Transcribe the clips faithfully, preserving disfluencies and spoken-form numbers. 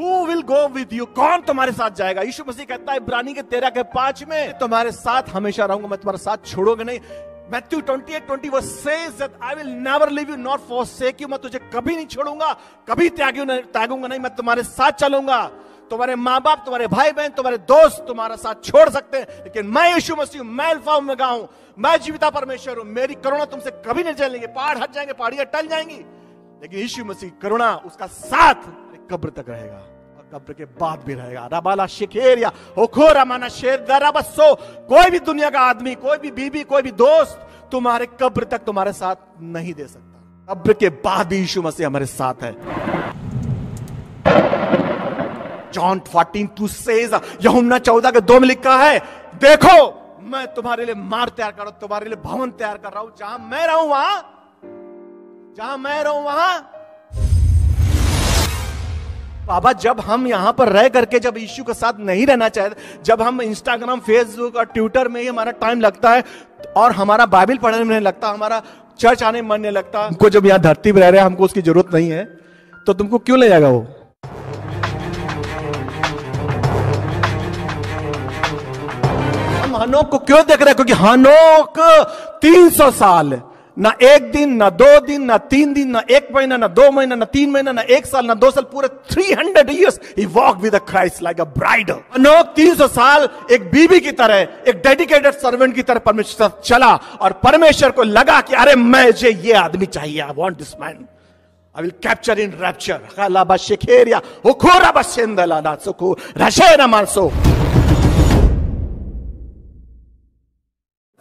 Who will go with you? कौन तुम्हारे साथ जाएगा? यीशु मसीह कहता है इब्रानी के तेरह के पांच में, तुम्हारे साथ हमेशा रहूंगा, मैं तुम्हारा साथ छोड़ोगे नहीं। मैथ्यू अट्ठाईस बीस verse says that I will never leave you nor forsake you, मैं तुझे कभी नहीं छोड़ूंगा, कभी त्यागूंगा नहीं, मैं तुम्हारे साथ चलूंगा। तुम्हारे माँ बाप, तुम्हारे भाई बहन, तुम्हारे दोस्त तुम्हारा साथ छोड़ सकते हैं, लेकिन मैं यीशु मसीह हूं, मैं अल्फा ओमेगा हूं, मैं जीविता परमेश्वर हूं, मेरी करुणा तुमसे कभी नहीं जलेंगे। पहाड़ हट जाएंगे, पहाड़ियां टल जाएंगी, लेकिन यीशु मसीह करुणा, उसका साथ कब्र तक रहेगा और कब्र के बाद भी रहेगा। रबाला शिकेरिया ओखोरा माना शेरदारा बसो, कोई भी दुनिया का आदमी, कोई भी बीबी, कोई भी दोस्त तुम्हारे कब्र तक तुम्हारे साथ नहीं दे सकता। कब्र के बाद भी यीशु मसीह हमारे साथ है। जॉन चौदह दो says, यूना चौदह के दो में लिखा है, देखो मैं तुम्हारे लिए मार तैयार कर रहा हूं, तुम्हारे लिए भवन तैयार कर रहा हूं, जहां मैं रहूं वहां जहां मैं रहूं वहां बाबा। जब हम यहां पर रह करके जब यीशु के साथ नहीं रहना चाहते, जब हम इंस्टाग्राम, फेसबुक और ट्विटर में ही हमारा टाइम लगता है और हमारा बाइबल पढ़ने में लगता, हमारा चर्च आने में मन नहीं लगता, हमको जब यहाँ धरती पर रह रहे हैं हमको उसकी जरूरत नहीं है, तो तुमको क्यों ले जाएगा वो? अनोक को क्यों देख रहे? क्योंकि अनोक तीन सौ साल, ना एक दिन, ना दो दिन, ना तीन दिन, ना एक महीना, ना दो महीना, ना तीन महीना, ना एक साल, ना दो साल, पूरे तीन सौ years he walked with a Christ like a bride। अनोक तीन सौ साल एक बीबी की तरह, एक डेडिकेटेड सर्वेंट की तरह परमेश्वर के साथ चला और परमेश्वर को लगा कि अरे मैं जे ये आदमी चाहिए, I want this man, I will capture in rapture। खालाबा शेखेरिया ओखोरा बसेंदला नासुको रशेना मानसो।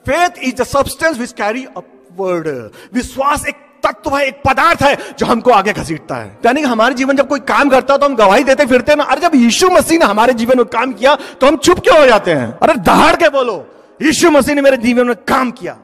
Faith is the substance which carry upward। विश्वास एक तत्व है, एक पदार्थ है जो हमको आगे घसीटता है। यानी हमारे जीवन जब कोई काम करता है तो हम गवाही देते फिरते हैं ना, अरे जब यीशु मसीह ने हमारे जीवन में काम किया तो हम चुप क्यों हो जाते हैं? अरे दहाड़ के बोलो, यीशु मसीह ने मेरे जीवन में काम किया।